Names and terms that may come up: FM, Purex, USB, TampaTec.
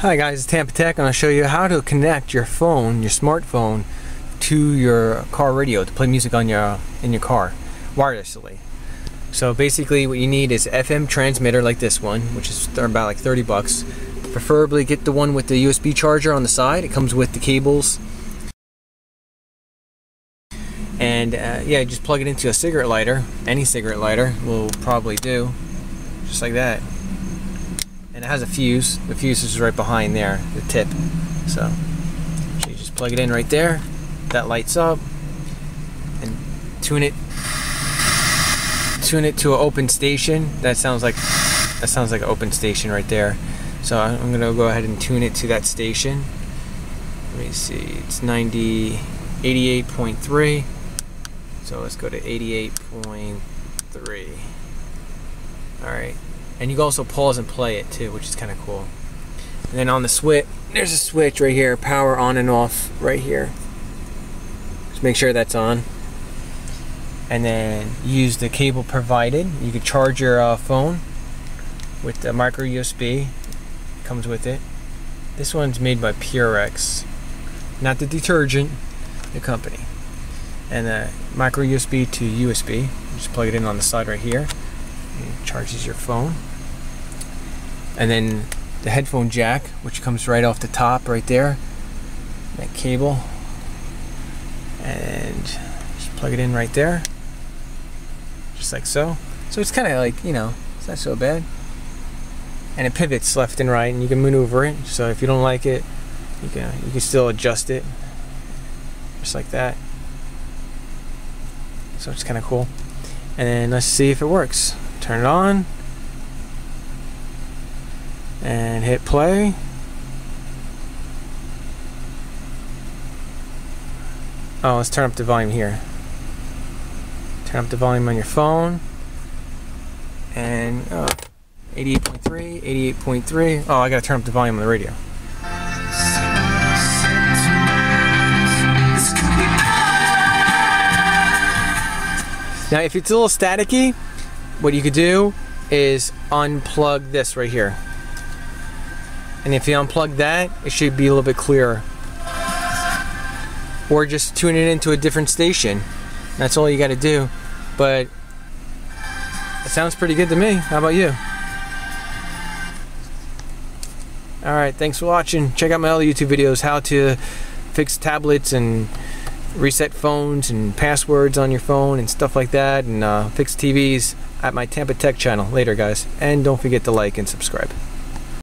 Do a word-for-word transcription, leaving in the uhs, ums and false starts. Hi guys, TampaTec. I'm going to show you how to connect your phone, your smartphone, to your car radio to play music on your in your car wirelessly. So basically, what you need is F M transmitter like this one, which is about like thirty bucks. Preferably get the one with the U S B charger on the side. It comes with the cables, and uh, yeah, you just plug it into a cigarette lighter. Any cigarette lighter will probably do, just like that. And it has a fuse. The fuse is right behind there, the tip. So, so you just plug it in right there. That lights up, and tune it. Tune it to an open station. That sounds like that sounds like an open station right there. So I'm gonna go ahead and tune it to that station. Let me see. It's ninety, eighty-eight point three. So let's go to eighty-eight point three. All right. And you can also pause and play it too, which is kind of cool. And then on the switch, there's a switch right here, power on and off right here. Just make sure that's on. And then use the cable provided. You can charge your uh, phone with the micro U S B. Comes with it. This one's made by Purex, not the detergent, the company. And the micro U S B to U S B. Just plug it in on the side right here. It charges your phone, and then the headphone jack, which comes right off the top right there, that cable, and just plug it in right there, just like so. So it's kind of like, you know, it's not so bad, and it pivots left and right, and you can maneuver it. So if you don't like it, you can you can still adjust it, just like that. So it's kind of cool. And then let's see if it works. Turn it on and hit play. Oh, let's turn up the volume here. Turn up the volume on your phone. And oh, eighty-eight point three, eighty-eight point three. Oh, I gotta turn up the volume on the radio. Now, if it's a little staticky, what you could do is unplug this right here, and if you unplug that, it should be a little bit clearer. Or just tune it into a different station. That's all you got to do. But it sounds pretty good to me. How about you? All right, thanks for watching. Check out my other YouTube videos: how to fix tablets and reset phones and passwords on your phone and stuff like that, and uh, fix T Vs at my TampaTec channel. Later guys, and don't forget to like and subscribe.